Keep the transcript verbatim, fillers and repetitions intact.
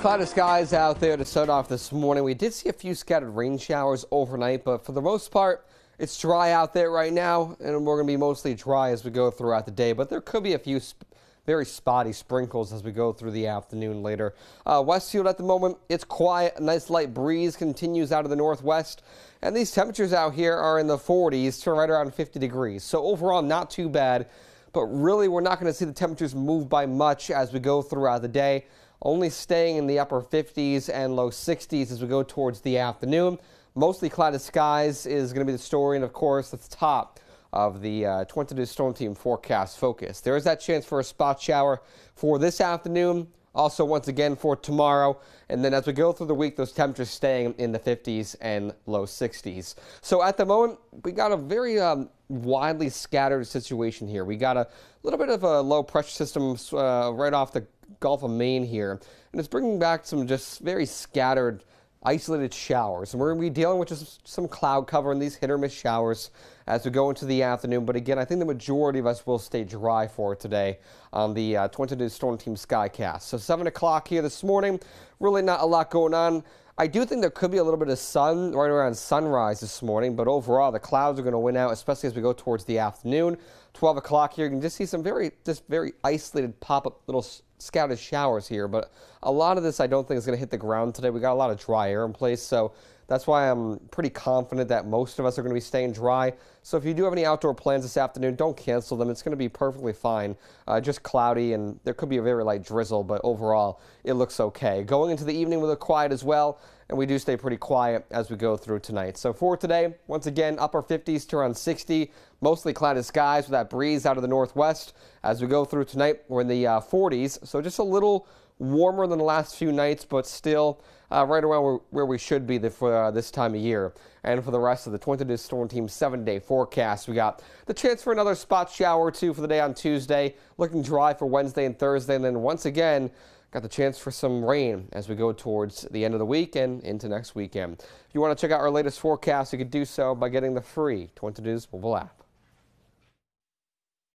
Cloud of skies out there to start off this morning. We did see a few scattered rain showers overnight, but for the most part, it's dry out there right now, and we're going to be mostly dry as we go throughout the day, but there could be a few sp very spotty sprinkles as we go through the afternoon later. Uh, Westfield at the moment, it's quiet. A nice light breeze continues out of the northwest, and these temperatures out here are in the forties to right around fifty degrees. So overall, not too bad, but really we're not going to see the temperatures move by much as we go throughout the day. Only staying in the upper fifties and low sixties as we go towards the afternoon. Mostly clouded skies is going to be the story, and of course at the top of the uh, twenty-two storm team forecast focus. There is that chance for a spot shower for this afternoon, also once again for tomorrow, and then as we go through the week, those temperatures staying in the fifties and low sixties. So at the moment, we got a very um, widely scattered situation here. We got a little bit of a low pressure system uh, right off the Gulf of Maine here, and it's bringing back some just very scattered isolated showers, and we're going to be dealing with just some cloud cover and these hit or miss showers as we go into the afternoon. But again, I think the majority of us will stay dry for today on the uh, twenty-two storm team Skycast. So seven o'clock here this morning, really not a lot going on. I do think there could be a little bit of sun right around sunrise this morning, but overall the clouds are going to win out, especially as we go towards the afternoon. twelve o'clock here, you can just see some very, just very isolated pop-up little scattered showers here, but a lot of this I don't think is going to hit the ground today. We got a lot of dry air in place, so that's why I'm pretty confident that most of us are going to be staying dry. So if you do have any outdoor plans this afternoon, don't cancel them. It's going to be perfectly fine. Uh, just cloudy, and there could be a very light drizzle, but overall it looks okay. Going into the evening, we look quiet as well, and we do stay pretty quiet as we go through tonight. So for today, once again, upper fifties to around sixty, mostly clouded skies with that breeze out of the northwest. As we go through tonight, we're in the uh, forties, so just a little warmer than the last few nights, but still uh, right around where, where we should be for uh, this time of year. And for the rest of the twenty-two storm team seven-day forecast, we got the chance for another spot shower or two for the day on Tuesday, looking dry for Wednesday and Thursday, and then once again, got the chance for some rain as we go towards the end of the week and into next weekend. If you want to check out our latest forecast, you can do so by getting the free twenty-two mobile app.